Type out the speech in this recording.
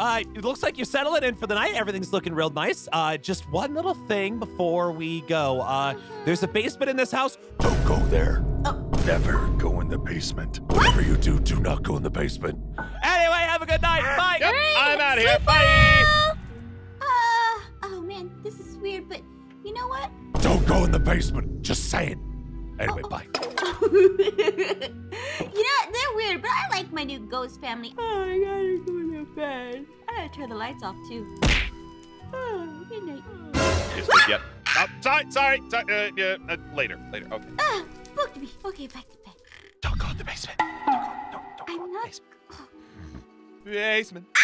It looks like you're settling in for the night. Everything's looking real nice. Just one little thing before we go. There's a basement in this house. Don't go there. Oh. Never go in the basement. Whatever you do, do not go in the basement. Anyway, have a good night. Bye. Yep, I'm out of here. Bye. Oh man, this is weird, but you know what? Don't go in the basement. Just saying. Anyway, bye. You know, they're weird, but I like my new ghost family. Oh, I gotta go to bed. I gotta turn the lights off, too. Oh, good night. Yes, yep. Oh, sorry. Later. Okay. Spooked me. Okay, back to bed. Don't go in the basement. Don't go. No, don't go in the basement. Basement.